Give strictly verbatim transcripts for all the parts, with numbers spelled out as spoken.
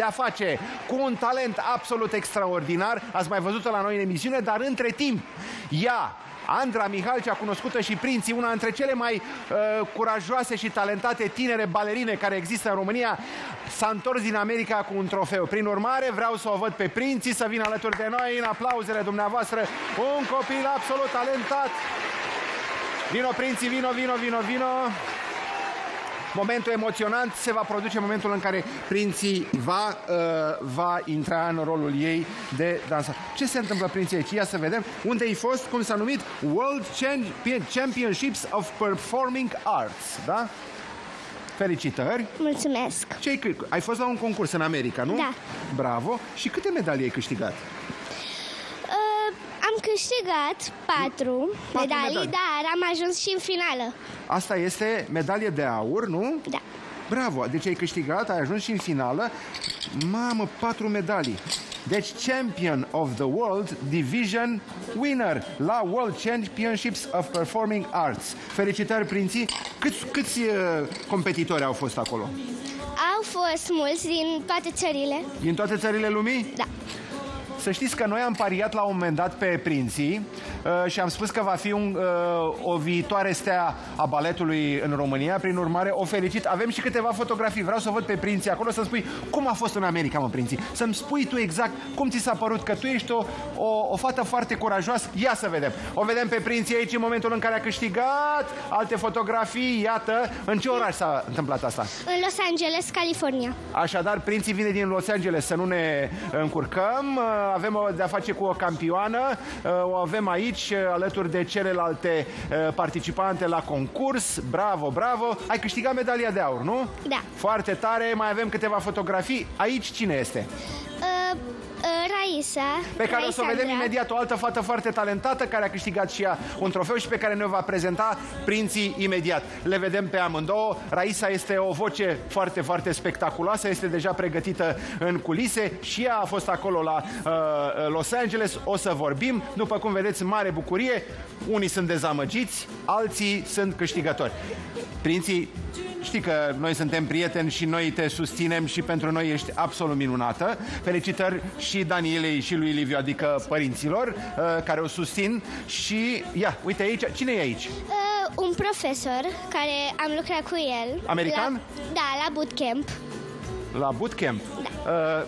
de-a face cu un talent absolut extraordinar. Ați mai văzut-o la noi în emisiune, dar între timp, ea, Andra Mihalcea, cunoscută și Prinții, una dintre cele mai uh, curajoase și talentate tinere balerine care există în România, s-a întors din America cu un trofeu. Prin urmare, vreau să o văd pe Prinții să vină alături de noi în aplauzele dumneavoastră. Un copil absolut talentat. Vino, Prinții, vino, vino, vino, vino. Momentul emoționant se va produce în momentul în care Prinții va, uh, va intra în rolul ei de dansat. Ce se întâmplă, Prinții, aici? Ia să vedem unde ai fost, cum s-a numit, World Championships of Performing Arts, da? Felicitări! Mulțumesc! Ce-ai, ai fost la un concurs în America, nu? Da. Bravo! Și câte medalii ai câștigat? Am câștigat patru medalii, medalii, dar am ajuns și în finală. Asta este medalie de aur, nu? Da. Bravo, deci ai câștigat, ai ajuns și în finală. Mamă, patru medalii. Deci Champion of the World Division Winner la World Championships of Performing Arts. Felicitări, Prinții! Câți, câți uh, competitori au fost acolo? Au fost mulți din toate țările. Din toate țările lumii? Da. Să știți că noi am pariat la un moment dat pe Prinții uh, și am spus că va fi un, uh, o viitoare stea a baletului în România. Prin urmare, o felicit. Avem și câteva fotografii. Vreau să văd pe Prinții acolo, să-mi spui cum a fost în America, mă, Prinții. Să-mi spui tu exact cum ți s-a părut, că tu ești o, o, o fată foarte curajoasă. Ia să vedem. O vedem pe Prinții aici în momentul în care a câștigat. Alte fotografii, iată. În ce oraș s-a întâmplat asta? În Los Angeles, California. Așadar, Prinții vine din Los Angeles, să nu ne încurcăm. Avem de-a face cu o campioană, o avem aici alături de celelalte participante la concurs. Bravo, bravo! Ai câștigat medalia de aur, nu? Da. Foarte tare, mai avem câteva fotografii. Aici cine este? Uh, uh, Raisa. Pe care Raisa o să o vedem Andra. Imediat, o altă fată foarte talentată care a câștigat și ea un trofeu și pe care ne va prezenta Prinții imediat. Le vedem pe amândouă. Raisa este o voce foarte, foarte spectaculoasă, este deja pregătită în culise și ea a fost acolo la Los Angeles, o să vorbim. După cum vedeți, mare bucurie. Unii sunt dezamăgiți, alții sunt câștigători. Prinții, știi că noi suntem prieteni și noi te susținem și pentru noi ești absolut minunată. Felicitări și Danielei și lui Liviu, adică părinților care o susțin. Și ia, uite aici, cine e aici? Uh, un profesor care am lucrat cu el. American? La, da, la bootcamp. La bootcamp? Da. Uh,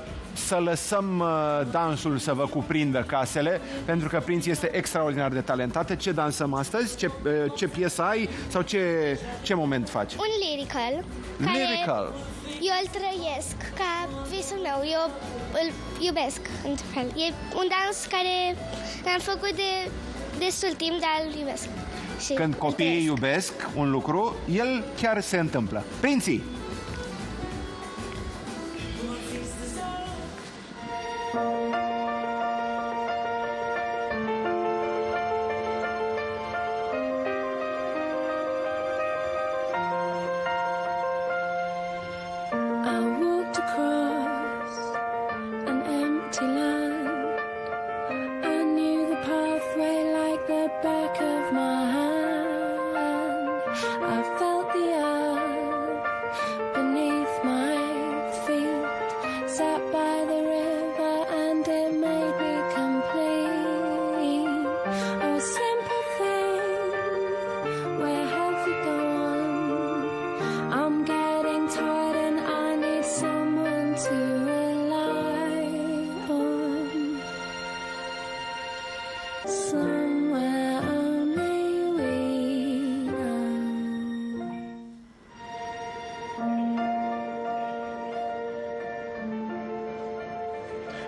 Să lăsăm uh, dansul să vă cuprindă casele, pentru că Prinții este extraordinar de talentată. Ce dansăm astăzi? Ce, uh, ce piesă ai? Sau ce, ce moment faci? Un lyrical. Lyrical. Eu îl trăiesc ca visul meu. Eu îl iubesc, într-un fel. E un dans care l-am făcut de destul timp, dar îl iubesc. Și când copiii iubesc un lucru, el chiar se întâmplă. Prinții!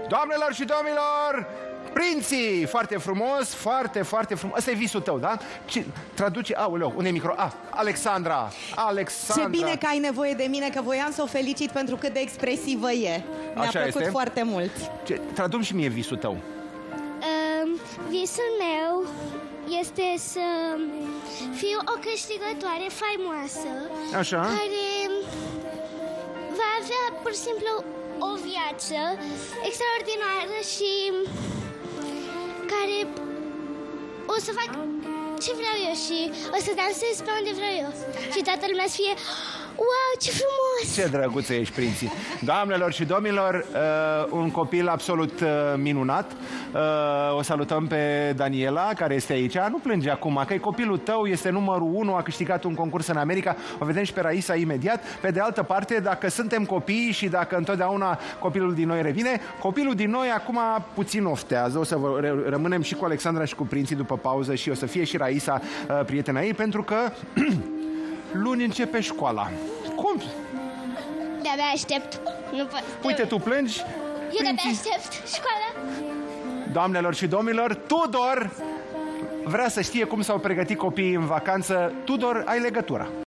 Doamnelor și domnilor, Prinții! Foarte frumos, foarte, foarte frumos. Asta e visul tău, da? Ce, traduce, aoleu, unde e micro? Ah, Alexandra, Alexandra. Ce bine că ai nevoie de mine, că voiam să o felicit pentru cât de expresivă e. Mi-a plăcut este. Foarte mult. Ce, tradu-mi și mie visul tău. Uh, visul meu este să fiu o câștigătoare faimoasă. Așa. Care va avea pur și simplu o viață extraordinară și care o să fac ce vreau eu și o să dansez pe unde vreau eu. Și toată lumea să fie Wow, ce frumos! Ce drăguță ești, Prinții! Doamnelor și domnilor, uh, un copil absolut uh, minunat. Uh, o salutăm pe Daniela, care este aici. Nu plânge acum, că e copilul tău, este numărul unu, a câștigat un concurs în America. O vedem și pe Raisa imediat. Pe de altă parte, dacă suntem copii și dacă întotdeauna copilul din noi revine, copilul din noi acum puțin oftează. O să vă, rămânem și cu Alexandra și cu Prinții după pauză și o să fie și Raisa uh, prietena ei, pentru că... luni începe școala. Cum? De-abia aștept. Nu pot. Uite, tu plângi. Eu de-abia aștept școala. Doamnelor și domnilor, Tudor vrea să știe cum s-au pregătit copiii în vacanță. Tudor, ai legătura.